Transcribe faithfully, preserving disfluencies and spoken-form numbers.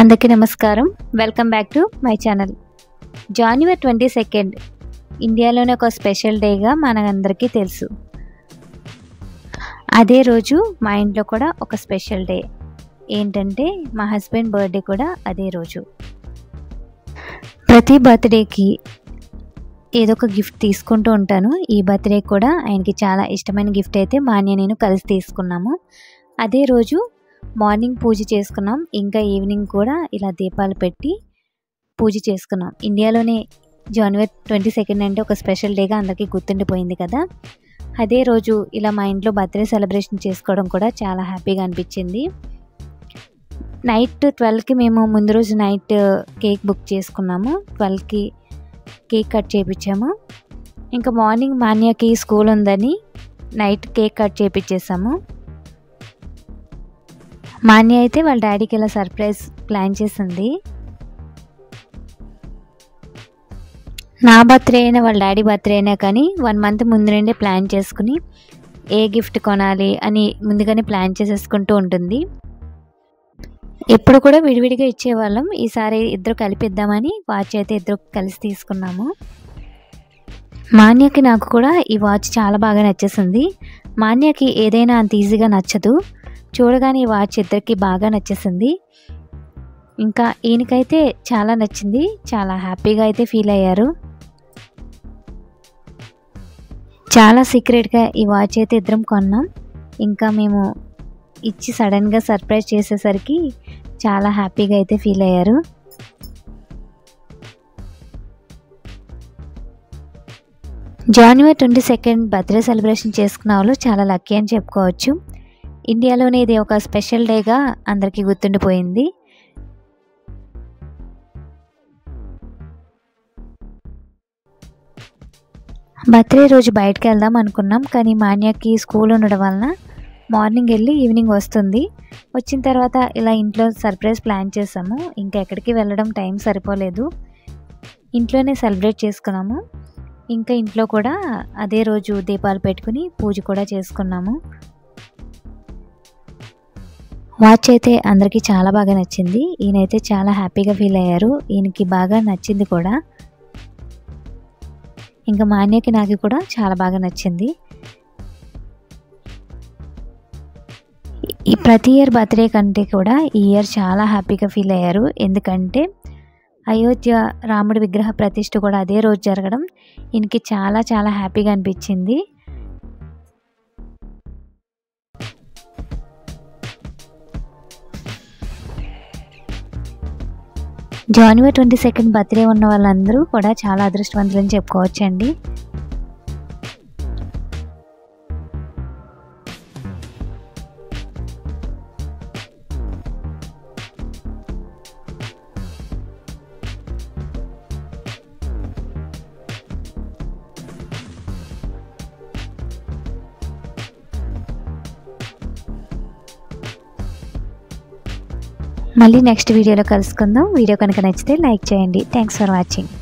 Andaki Namaskaram, welcome back to my channel. January twenty-second, India lone oka special day ga manandariki telusu. Ade roju ma intlo kuda oka special day. Entante ma husband birthday kuda ade roju. Prati birthday ki edo oka gift teeskuntu untanu. Ee birthday kuda ayinki chaala ishtamaina gift aithe maanya nenu kalisi teeskunnamu. Ade roju morning పూజ చేసుకున్నాం, ఇంకా evening కూడా ఇలా దీపాలు పెట్టి పూజ చేసుకున్నాం. ఇండియాలోనే జనవరి twenty second అంటే ఒక స్పెషల్ డేగా అందరికీ గుర్తుండిపోయింది కదా. అదే రోజు ఇలా మా ఇంట్లో బర్త్డే సెలబ్రేషన్ చేసుకోవడం కూడా చాలా హ్యాపీగా అనిపించింది. నైట్ ట్వెల్వ్కి మేము ముందు రోజు నైట్ కేక్ బుక్ చేసుకున్నాము, ట్వెల్వ్కి కేక్ కట్ చేయించాము. ఇంకా మార్నింగ్ మాన్యాకి స్కూల్ ఉందని నైట్ కేక్ కట్ చేయించేసాము. మాన్య అయితే వాళ్ళ డాడీకి ఇలా సర్ప్రైజ్ ప్లాన్ చేసింది. నా బర్త్డే అయినా వాళ్ళ డాడీ బర్త్డే అయినా కానీ వన్ మంత్ ముందు నుండే ప్లాన్ చేసుకుని ఏ గిఫ్ట్ కొనాలి అని ముందుగానే ప్లాన్ చేసేసుకుంటూ ఉంటుంది. ఎప్పుడు కూడా విడివిడిగా ఇచ్చేవాళ్ళం, ఈసారి ఇద్దరు కలిపిద్దామని వాచ్ అయితే ఇద్దరు కలిసి తీసుకున్నాము. మాన్యకి నాకు కూడా ఈ వాచ్ చాలా బాగా నచ్చేసింది. మాన్యకి ఏదైనా అంత ఈజీగా నచ్చదు, చూడగానే వాచ్ ఇద్దరికి బాగా నచ్చేసింది. ఇంకా ఈయనకైతే చాలా నచ్చింది, చాలా హ్యాపీగా అయితే ఫీల్ అయ్యారు. చాలా సీక్రెట్గా ఈ వాచ్ అయితే ఇద్దరం కొన్నాం. ఇంకా మేము ఇచ్చి సడన్గా సర్ప్రైజ్ చేసేసరికి చాలా హ్యాపీగా అయితే ఫీల్ అయ్యారు. జనవరి ట్వంటీ సెకండ్ బర్త్డే సెలబ్రేషన్ చేసుకున్న వాళ్ళు చాలా లక్కీ అని చెప్పుకోవచ్చు. ఇండియాలోనే ఇది ఒక స్పెషల్ డేగా అందరికీ గుర్తుండిపోయింది. బర్త్డే రోజు బయటకు వెళ్దాం అనుకున్నాం, కానీ మాన్యాకి స్కూల్ ఉండడం వలన మార్నింగ్ వెళ్ళి ఈవినింగ్ వస్తుంది. వచ్చిన తర్వాత ఇలా ఇంట్లో సర్ప్రైజ్ ప్లాన్ చేసాము. ఇంకా ఎక్కడికి వెళ్ళడం టైం సరిపోలేదు, ఇంట్లోనే సెలబ్రేట్ చేసుకున్నాము. ఇంకా ఇంట్లో కూడా అదే రోజు దీపాలు పెట్టుకుని పూజ కూడా చేసుకున్నాము. వాచ్ అయితే అందరికీ చాలా బాగా నచ్చింది. ఈయనైతే చాలా హ్యాపీగా ఫీల్ అయ్యారు, ఈయనకి బాగా నచ్చింది కూడా. ఇంకా మాన్యకి నాకు కూడా చాలా బాగా నచ్చింది. ఈ ప్రతి ఇయర్ బర్త్డే కంటే కూడా ఈ ఇయర్ చాలా హ్యాపీగా ఫీల్ అయ్యారు, ఎందుకంటే అయోధ్య రాముడి విగ్రహ ప్రతిష్ఠ కూడా అదే రోజు జరగడం ఈయనకి చాలా చాలా హ్యాపీగా అనిపించింది. జనవరి ట్వంటీ సెకండ్ బర్త్డే ఉన్న వాళ్ళందరూ కూడా చాలా అదృష్టవంతులని చెప్పుకోవచ్చండి. మళ్ళీ నెక్స్ట్ వీడియోలో కలుసుకుందాం. వీడియో కనుక నచ్చితే లైక్ చేయండి. Thanks for watching.